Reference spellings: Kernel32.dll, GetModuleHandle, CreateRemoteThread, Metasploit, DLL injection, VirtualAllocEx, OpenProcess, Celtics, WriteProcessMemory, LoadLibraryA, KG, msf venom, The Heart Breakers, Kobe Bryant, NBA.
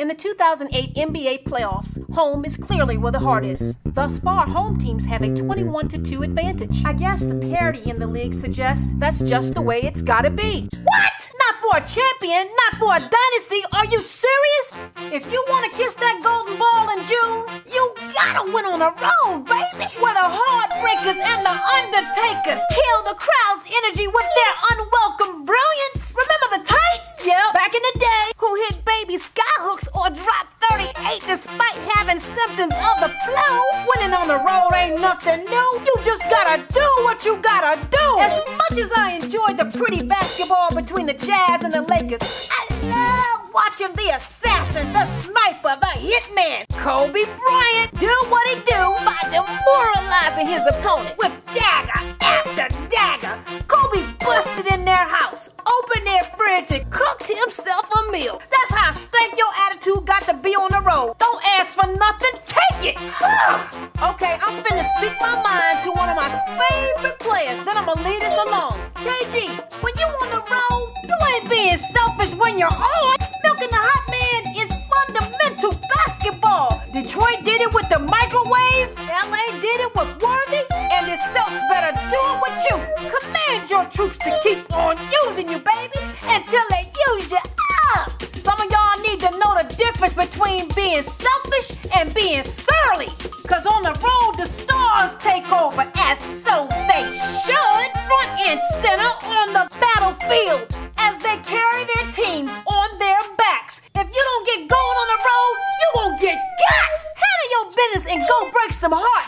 In the 2008 NBA playoffs, home is clearly where the heart is. Thus far, home teams have a 21-2 advantage. I guess the parity in the league suggests that's just the way it's gotta be. What? Not for a champion, not for a dynasty, are you serious? If you wanna kiss that golden ball in June, you gotta win on the road, baby! Where the Heartbreakers and the Undertakers kill the crowd's energy with their unwelcome brilliance! Remember the Titans? Yep, back in the day, who hit baby skyhooks or drop 38 despite having symptoms of the flu. Winning on the road ain't nothing new. You just gotta do what you gotta do. As much as I enjoyed the pretty basketball between the Jazz and the Lakers, I love watching the assassin, the sniper, the hitman, Kobe Bryant, do what he do by demoralizing his opponent with dagger after dagger. Kobe busted in their house, opened their fridge, and cooked himself a meal. That's how stank your attitude got to be on the road. Don't ask for nothing, take it! Okay, I'm finna speak my mind to one of my favorite players, then I'ma leave this alone. KG, when you on the road, you ain't being selfish when you're on. Milking the hot man is fundamental basketball. Detroit did it with the microwave, LA did it with Worthy, and the Celtics better do it with you. Command your troops to keep on using you, baby, until they use you up. Some of y'all need to know the difference between being selfish and being surly. Cause on the road, the stars take over, as so they should. Front and center on the battlefield as they carry their teams on their backs. If you don't get going on the road, you won't get got. Handle your business and go break some hearts.